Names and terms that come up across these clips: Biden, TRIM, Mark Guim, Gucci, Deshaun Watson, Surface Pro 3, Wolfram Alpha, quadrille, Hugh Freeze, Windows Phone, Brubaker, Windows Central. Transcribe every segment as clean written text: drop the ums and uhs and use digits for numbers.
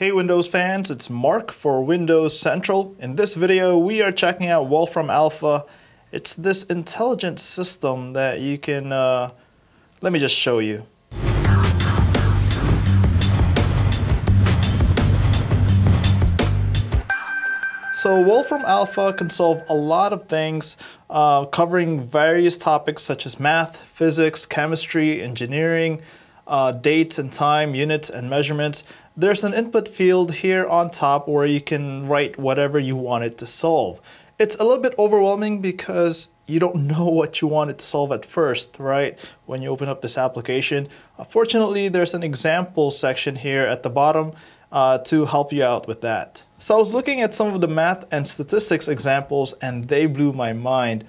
Hey Windows fans, it's Mark for Windows Central. In this video, we are checking out Wolfram Alpha. It's this intelligent system that you can, let me just show you. So Wolfram Alpha can solve a lot of things, covering various topics such as math, physics, chemistry, engineering, dates and time, units and measurements. There's an input field here on top where you can write whatever you want it to solve. It's a little bit overwhelming because you don't know what you want it to solve at first, right? When you open up this application. Fortunately, there's an example section here at the bottom to help you out with that. So I was looking at some of the math and statistics examples and they blew my mind.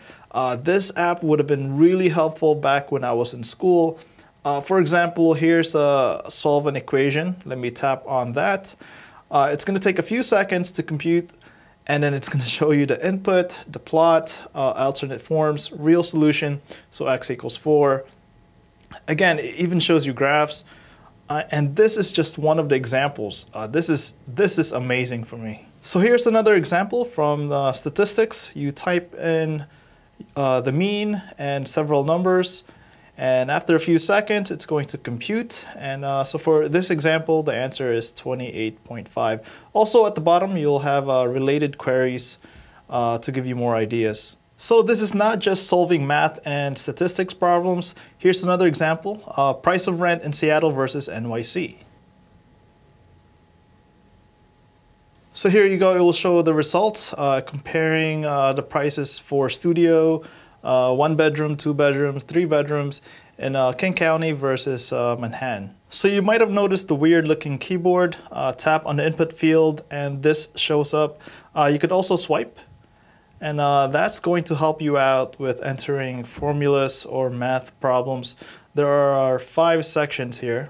This app would have been really helpful back when I was in school. For example, here's a solve an equation. Let me tap on that. It's going to take a few seconds to compute, and then it's going to show you the input, the plot, alternate forms, real solution, so x equals 4. Again, it even shows you graphs, and this is just one of the examples. This is amazing for me. So here's another example from the statistics. You type in the mean and several numbers. And after a few seconds, it's going to compute. And so for this example, the answer is 28.5. Also at the bottom, you'll have related queries to give you more ideas. So this is not just solving math and statistics problems. Here's another example, price of rent in Seattle versus NYC. So here you go, it will show the results, comparing the prices for studio, 1 bedroom, 2 bedrooms, 3 bedrooms in King County versus Manhattan. So you might have noticed the weird looking keyboard. Tap on the input field and this shows up. You could also swipe and that's going to help you out with entering formulas or math problems. There are 5 sections here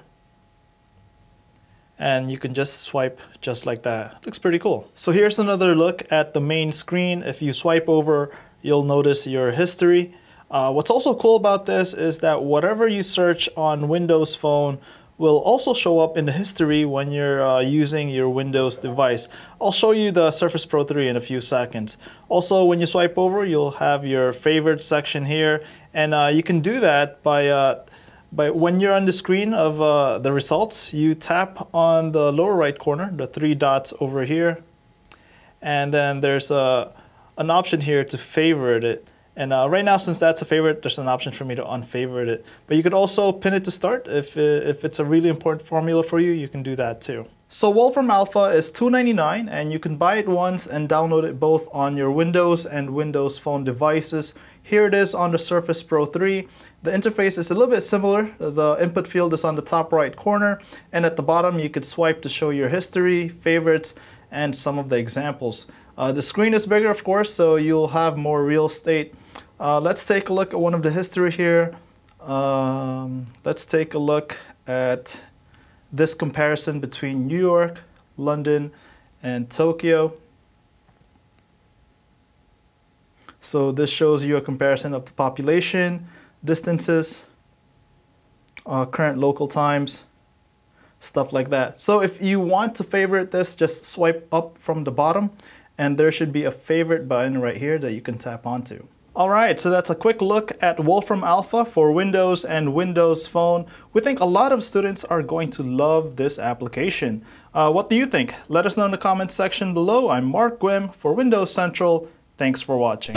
and you can just swipe just like that. Looks pretty cool. So here's another look at the main screen. If you swipe over, you'll notice your history. What's also cool about this is that whatever you search on Windows Phone will also show up in the history when you're using your Windows device. I'll show you the Surface Pro 3 in a few seconds. Also, when you swipe over, you'll have your favorite section here. And you can do that by when you're on the screen of the results, you tap on the lower right corner, the 3 dots over here. And then there's an option here to favorite it, and right now, since that's a favorite, there's an option for me to unfavorite it, but you could also pin it to start. If it's a really important formula for you, you can do that too. So Wolfram Alpha is $2.99 and you can buy it once and download it both on your Windows and Windows Phone devices. Here it is on the Surface Pro 3. The interface is a little bit similar. The input field is on the top right corner, and at the bottom you could swipe to show your history, favorites, and some of the examples. The screen is bigger, of course, so you'll have more real estate. Let's take a look at one of the history here. Let's take a look at this comparison between New York, London, and Tokyo. So this shows you a comparison of the population, distances, current local times, stuff like that. So if you want to favorite this, just swipe up from the bottom and there should be a favorite button right here that you can tap onto. Alright, so that's a quick look at Wolfram Alpha for Windows and Windows Phone. We think a lot of students are going to love this application. What do you think? Let us know in the comments section below. I'm Mark Guim for Windows Central. Thanks for watching.